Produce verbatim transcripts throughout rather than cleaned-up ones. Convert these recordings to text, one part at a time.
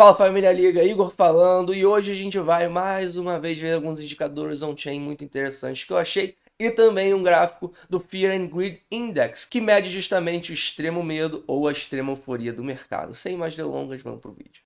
Fala família Liga, Igor falando, e hoje a gente vai mais uma vez ver alguns indicadores on-chain muito interessantes que eu achei e também um gráfico do Fear and Greed Index, que mede justamente o extremo medo ou a extrema euforia do mercado. Sem mais delongas, vamos pro vídeo.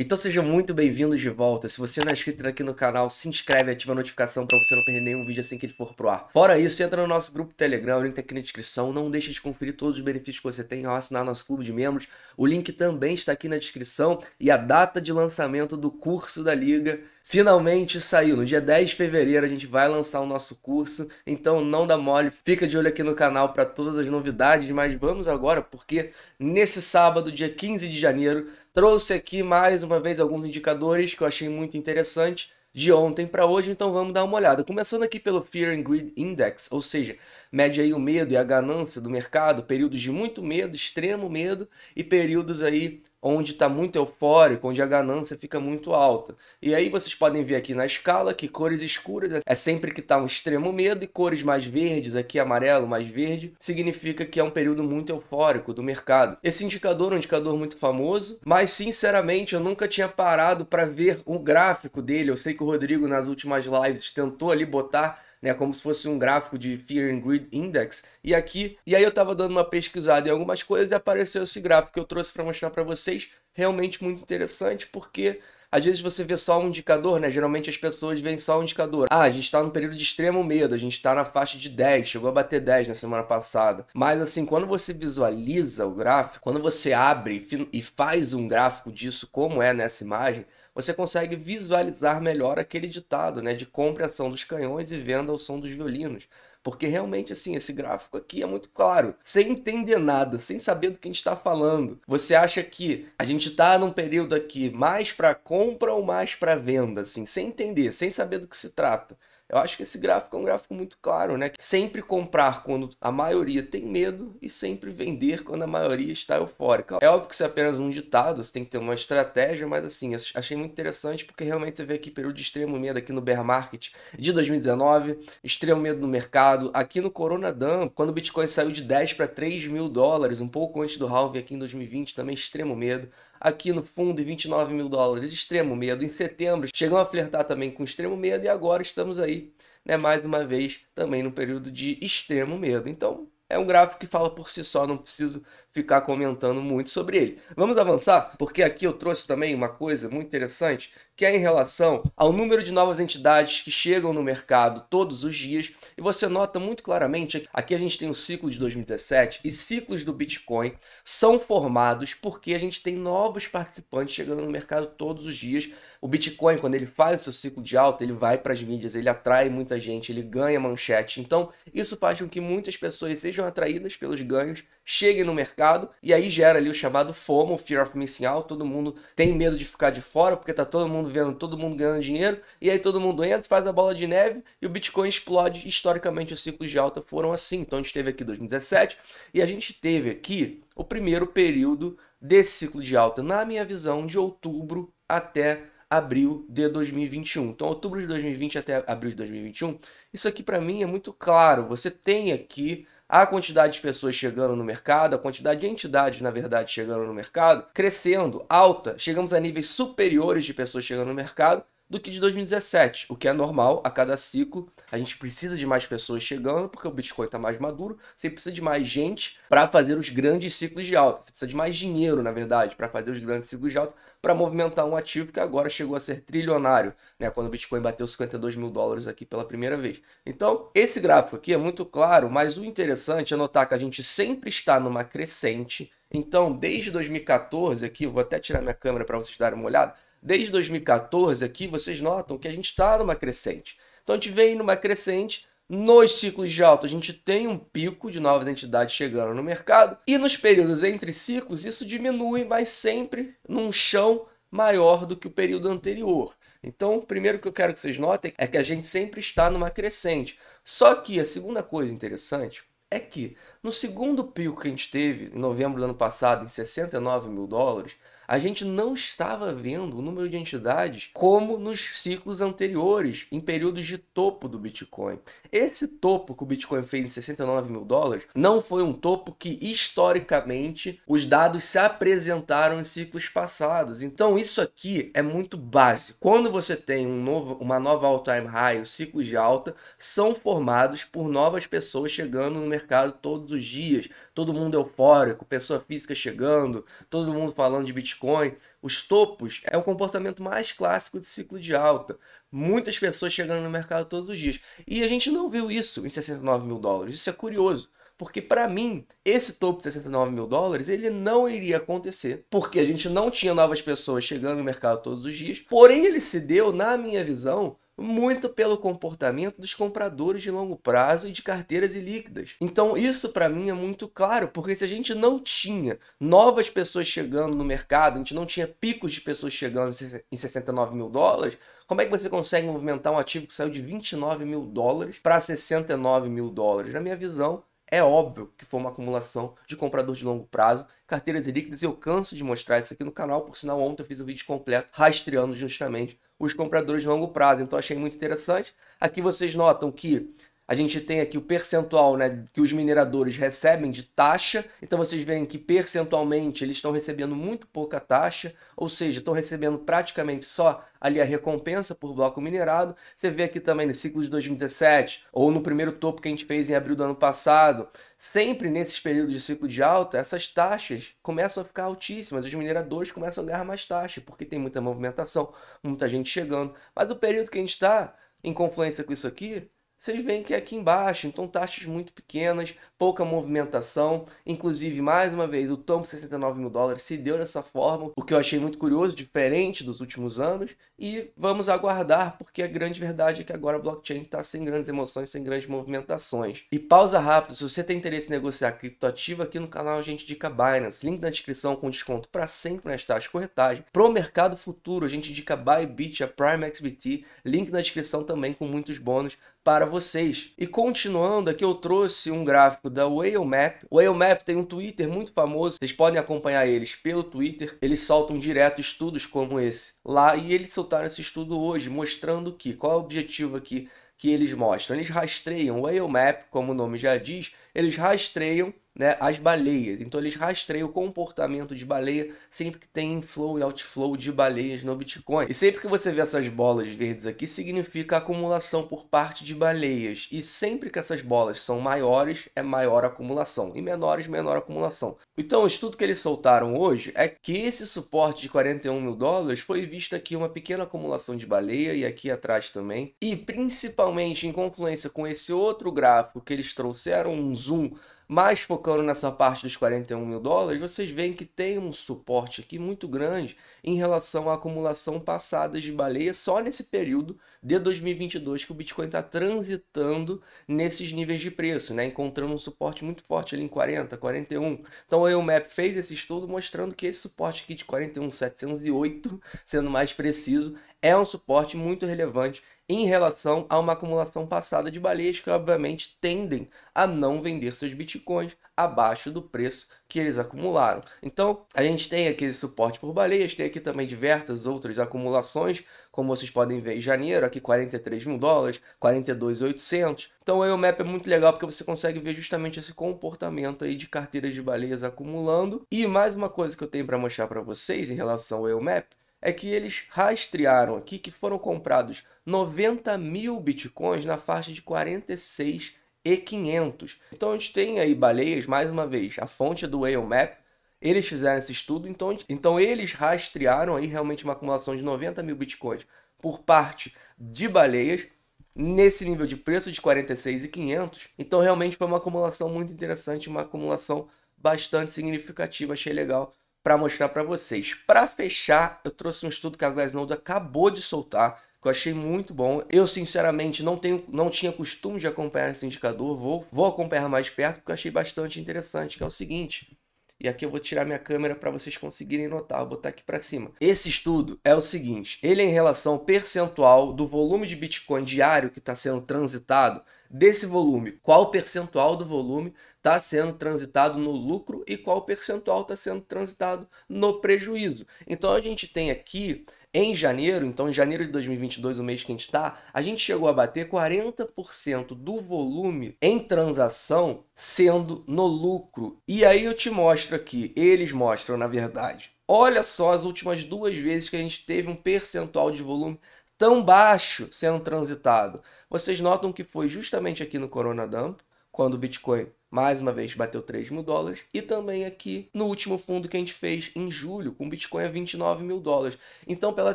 Então sejam muito bem-vindos de volta. Se você não é inscrito aqui no canal, se inscreve e ativa a notificação para você não perder nenhum vídeo assim que ele for pro ar. Fora isso, entra no nosso grupo Telegram, o link tá aqui na descrição. Não deixe de conferir todos os benefícios que você tem ao assinar nosso clube de membros. O link também está aqui na descrição e a data de lançamento do curso da Liga finalmente saiu. No dia dez de fevereiro a gente vai lançar o nosso curso, então não dá mole, fica de olho aqui no canal para todas as novidades. Mas vamos agora, porque nesse sábado, dia quinze de janeiro, trouxe aqui mais uma vez alguns indicadores que eu achei muito interessante de ontem para hoje, então vamos dar uma olhada. Começando aqui pelo Fear and Greed Index, ou seja, mede aí o medo e a ganância do mercado, períodos de muito medo, extremo medo, e períodos aí onde está muito eufórico, onde a ganância fica muito alta. E aí vocês podem ver aqui na escala que cores escuras é sempre que está um extremo medo, e cores mais verdes, aqui amarelo mais verde, significa que é um período muito eufórico do mercado. Esse indicador é um indicador muito famoso, mas sinceramente eu nunca tinha parado para ver o gráfico dele. Eu sei que o Rodrigo nas últimas lives tentou ali botar, né, como se fosse um gráfico de Fear and Greed Index, e aqui, e aí eu tava dando uma pesquisada em algumas coisas e apareceu esse gráfico que eu trouxe para mostrar para vocês. Realmente muito interessante, porque às vezes você vê só um indicador, né? Geralmente as pessoas veem só um indicador. Ah, a gente está num período de extremo medo, a gente está na faixa de dez, chegou a bater dez na semana passada. Mas assim, quando você visualiza o gráfico, quando você abre e faz um gráfico disso, como é nessa imagem, você consegue visualizar melhor aquele ditado, né? De compra ao som dos canhões e venda ao som dos violinos. Porque realmente, assim, esse gráfico aqui é muito claro. Sem entender nada, sem saber do que a gente está falando, você acha que a gente está num período aqui mais para compra ou mais para venda, assim, sem entender, sem saber do que se trata. Eu acho que esse gráfico é um gráfico muito claro, né? Sempre comprar quando a maioria tem medo e sempre vender quando a maioria está eufórica. É óbvio que isso é apenas um ditado, você tem que ter uma estratégia, mas assim, achei muito interessante porque realmente você vê aqui período de extremo medo aqui no bear market de dois mil e dezenove, extremo medo no mercado, aqui no Corona Dump, quando o Bitcoin saiu de dez para três mil dólares, um pouco antes do halving aqui em dois mil e vinte, também extremo medo. Aqui no fundo, vinte e nove mil dólares, extremo medo. Em setembro, chegamos a flertar também com extremo medo. E agora estamos aí, né, mais uma vez, também no período de extremo medo. Então, é um gráfico que fala por si só, não preciso ficar comentando muito sobre ele. Vamos avançar? Porque aqui eu trouxe também uma coisa muito interessante, que é em relação ao número de novas entidades que chegam no mercado todos os dias. E você nota muito claramente, aqui a gente tem o ciclo de dois mil e dezessete, e ciclos do Bitcoin são formados porque a gente tem novos participantes chegando no mercado todos os dias. O Bitcoin, quando ele faz o seu ciclo de alta, ele vai para as mídias, ele atrai muita gente, ele ganha manchete. Então, isso faz com que muitas pessoas sejam atraídas pelos ganhos, cheguem no mercado, e aí gera ali o chamado FOMO, Fear of Missing Out. Todo mundo tem medo de ficar de fora, porque tá todo mundo vendo, todo mundo ganhando dinheiro, e aí todo mundo entra, faz a bola de neve, e o Bitcoin explode. Historicamente, os ciclos de alta foram assim. Então, a gente teve aqui dois mil e dezessete, e a gente teve aqui o primeiro período desse ciclo de alta, na minha visão, de outubro até abril de dois mil e vinte e um. Então, outubro de dois mil e vinte até abril de dois mil e vinte e um, isso aqui para mim é muito claro. Você tem aqui a quantidade de pessoas chegando no mercado, a quantidade de entidades, na verdade, chegando no mercado, crescendo, alta. Chegamos a níveis superiores de pessoas chegando no mercado do que de dois mil e dezessete, o que é normal. A cada ciclo, a gente precisa de mais pessoas chegando, porque o Bitcoin está mais maduro, você precisa de mais gente para fazer os grandes ciclos de alta, você precisa de mais dinheiro, na verdade, para fazer os grandes ciclos de alta, para movimentar um ativo que agora chegou a ser trilionário, né? Quando o Bitcoin bateu cinquenta e dois mil dólares aqui pela primeira vez. Então, esse gráfico aqui é muito claro, mas o interessante é notar que a gente sempre está numa crescente. Então, desde dois mil e quatorze aqui, eu vou até tirar minha câmera para vocês darem uma olhada, desde dois mil e quatorze aqui, vocês notam que a gente está numa crescente. Então, a gente vem numa crescente. Nos ciclos de alta, a gente tem um pico de novas entidades chegando no mercado. E nos períodos entre ciclos, isso diminui, mas sempre num chão maior do que o período anterior. Então, o primeiro que eu quero que vocês notem é que a gente sempre está numa crescente. Só que a segunda coisa interessante é que no segundo pico que a gente teve, em novembro do ano passado, em sessenta e nove mil dólares, a gente não estava vendo o número de entidades como nos ciclos anteriores, em períodos de topo do Bitcoin. Esse topo que o Bitcoin fez em sessenta e nove mil dólares não foi um topo que, historicamente, os dados se apresentaram em ciclos passados. Então, isso aqui é muito básico. Quando você tem um novo, uma nova all-time high, os ciclos de alta são formados por novas pessoas chegando no mercado todos os dias. Todo mundo eufórico, pessoa física chegando, todo mundo falando de Bitcoin. Os topos é o comportamento mais clássico de ciclo de alta. Muitas pessoas chegando no mercado todos os dias. E a gente não viu isso em sessenta e nove mil dólares. Isso é curioso. Porque, para mim, esse topo de sessenta e nove mil dólares, ele não iria acontecer. Porque a gente não tinha novas pessoas chegando no mercado todos os dias. Porém, ele se deu, na minha visão, muito pelo comportamento dos compradores de longo prazo e de carteiras ilíquidas. Então isso para mim é muito claro, porque se a gente não tinha novas pessoas chegando no mercado, a gente não tinha picos de pessoas chegando em sessenta e nove mil dólares, como é que você consegue movimentar um ativo que saiu de vinte e nove mil dólares para sessenta e nove mil dólares? Na minha visão, é óbvio que foi uma acumulação de comprador de longo prazo, carteiras ilíquidas, e eu canso de mostrar isso aqui no canal, por sinal ontem eu fiz um vídeo completo rastreando justamente os compradores de longo prazo. Então achei muito interessante. Aqui vocês notam que a gente tem aqui o percentual, né, que os mineradores recebem de taxa. Então vocês veem que percentualmente eles estão recebendo muito pouca taxa, ou seja, estão recebendo praticamente só ali a recompensa por bloco minerado. Você vê aqui também no ciclo de dois mil e dezessete, ou no primeiro topo que a gente fez em abril do ano passado, sempre nesses períodos de ciclo de alta, essas taxas começam a ficar altíssimas, os mineradores começam a ganhar mais taxa, porque tem muita movimentação, muita gente chegando. Mas o período que a gente está em confluência com isso aqui, vocês veem que é aqui embaixo, então taxas muito pequenas, pouca movimentação. Inclusive, mais uma vez, o topo de sessenta e nove mil dólares se deu dessa forma, o que eu achei muito curioso, diferente dos últimos anos. E vamos aguardar, porque a grande verdade é que agora a blockchain está sem grandes emoções, sem grandes movimentações. E pausa rápido, se você tem interesse em negociar criptoativo, aqui no canal a gente indica Binance. Link na descrição com desconto para sempre nas taxas de corretagem. Pro mercado futuro, a gente indica Bybit, a PrimeXBT. Link na descrição também com muitos bônus para vocês. E continuando, aqui eu trouxe um gráfico da Whale Map. O Whale Map tem um Twitter muito famoso, vocês podem acompanhar eles pelo Twitter, eles soltam direto estudos como esse lá, e eles soltaram esse estudo hoje, mostrando que, qual é o objetivo aqui que eles mostram? Eles rastreiam, o Whale Map, como o nome já diz, eles rastreiam, né, as baleias. Então eles rastreiam o comportamento de baleia sempre que tem inflow e outflow de baleias no Bitcoin. E sempre que você vê essas bolas verdes aqui, significa acumulação por parte de baleias. E sempre que essas bolas são maiores, é maior acumulação. E menores, menor acumulação. Então o estudo que eles soltaram hoje é que esse suporte de quarenta e um mil dólares foi visto aqui uma pequena acumulação de baleia e aqui atrás também. E principalmente em confluência com esse outro gráfico que eles trouxeram, um zoom, mas focando nessa parte dos quarenta e um mil dólares, vocês veem que tem um suporte aqui muito grande em relação à acumulação passada de baleia só nesse período de dois mil e vinte e dois que o Bitcoin está transitando nesses níveis de preço, né? Encontrando um suporte muito forte ali em quarenta, quarenta e um. Então a Map fez esse estudo mostrando que esse suporte aqui de quarenta e um mil setecentos e oito, sendo mais preciso, é um suporte muito relevante em relação a uma acumulação passada de baleias que obviamente tendem a não vender seus bitcoins abaixo do preço que eles acumularam. Então a gente tem aqui esse suporte por baleias, tem aqui também diversas outras acumulações, como vocês podem ver em janeiro, aqui quarenta e três mil dólares, quarenta e dois mil e oitocentos. Então o Map é muito legal porque você consegue ver justamente esse comportamento aí de carteiras de baleias acumulando. E mais uma coisa que eu tenho para mostrar para vocês em relação ao Map é que eles rastrearam aqui que foram comprados noventa mil bitcoins na faixa de quarenta e seis mil e quinhentos. Então a gente tem aí baleias, mais uma vez, a fonte é do Whale Map. Eles fizeram esse estudo, então, então eles rastrearam aí realmente uma acumulação de noventa mil bitcoins por parte de baleias nesse nível de preço de quarenta e seis mil e quinhentos. Então realmente foi uma acumulação muito interessante, uma acumulação bastante significativa, achei legal para mostrar para vocês. Para fechar, eu trouxe um estudo que a Glassnode acabou de soltar, que eu achei muito bom. Eu sinceramente não tenho, não tinha costume de acompanhar esse indicador, vou, vou acompanhar mais perto, porque eu achei bastante interessante, que é o seguinte, e aqui eu vou tirar minha câmera para vocês conseguirem notar, vou botar aqui para cima. Esse estudo é o seguinte, ele é em relação ao percentual do volume de Bitcoin diário que está sendo transitado desse volume, qual percentual do volume está sendo transitado no lucro e qual percentual está sendo transitado no prejuízo. Então a gente tem aqui em janeiro, então em janeiro de dois mil e vinte e dois, o mês que a gente está, a gente chegou a bater quarenta por cento do volume em transação sendo no lucro. E aí eu te mostro aqui, eles mostram na verdade, olha só as últimas duas vezes que a gente teve um percentual de volume tão baixo sendo transitado. Vocês notam que foi justamente aqui no Corona Dump, quando o Bitcoin mais uma vez bateu três mil dólares, e também aqui no último fundo que a gente fez em julho, com o Bitcoin a vinte e nove mil dólares. Então, pela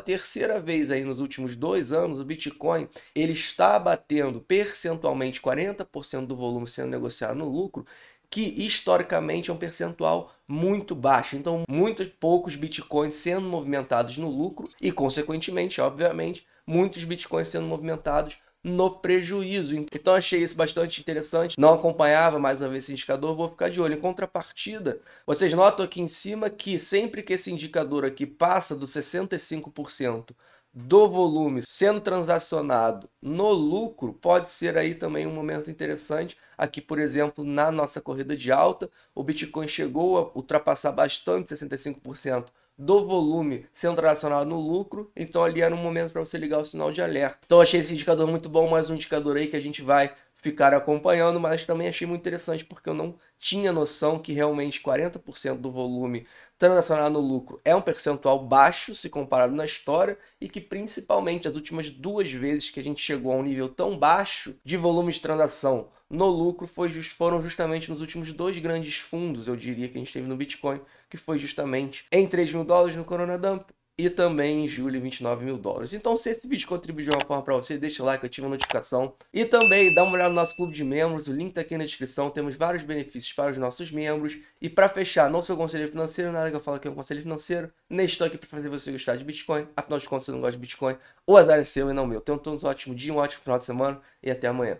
terceira vez aí nos últimos dois anos, o Bitcoin ele está batendo percentualmente quarenta por cento do volume sendo negociado no lucro, que historicamente é um percentual muito baixo. Então, muitos poucos Bitcoins sendo movimentados no lucro e, consequentemente, obviamente, muitos Bitcoins sendo movimentados no prejuízo. Então achei isso bastante interessante, não acompanhava mais uma vez esse indicador, vou ficar de olho. Em contrapartida, vocês notam aqui em cima que sempre que esse indicador aqui passa do sessenta e cinco por cento do volume sendo transacionado no lucro, pode ser aí também um momento interessante. Aqui, por exemplo, na nossa corrida de alta, o Bitcoin chegou a ultrapassar bastante sessenta e cinco por cento do volume sendo transacionado no lucro, então ali era um momento para você ligar o sinal de alerta. Então achei esse indicador muito bom, mais um indicador aí que a gente vai ficar acompanhando, mas também achei muito interessante porque eu não tinha noção que realmente quarenta por cento do volume transacionado no lucro é um percentual baixo se comparado na história, e que principalmente as últimas duas vezes que a gente chegou a um nível tão baixo de volume de transação no lucro foi, foram justamente nos últimos dois grandes fundos, eu diria, que a gente teve no Bitcoin, que foi justamente em três mil dólares no Corona Dump e também em julho vinte e nove mil dólares. Então, se esse vídeo contribuiu de uma forma para você, deixa o like, ativa a notificação e também dá uma olhada no nosso clube de membros, o link está aqui na descrição, temos vários benefícios para os nossos membros. E para fechar, não sou conselheiro financeiro, nada que eu falo aqui é um conselho financeiro, nem estou aqui para fazer você gostar de Bitcoin, afinal de contas, se você não gosta de Bitcoin, o azar é seu e não meu. Tenham todos um ótimo dia, um ótimo final de semana e até amanhã.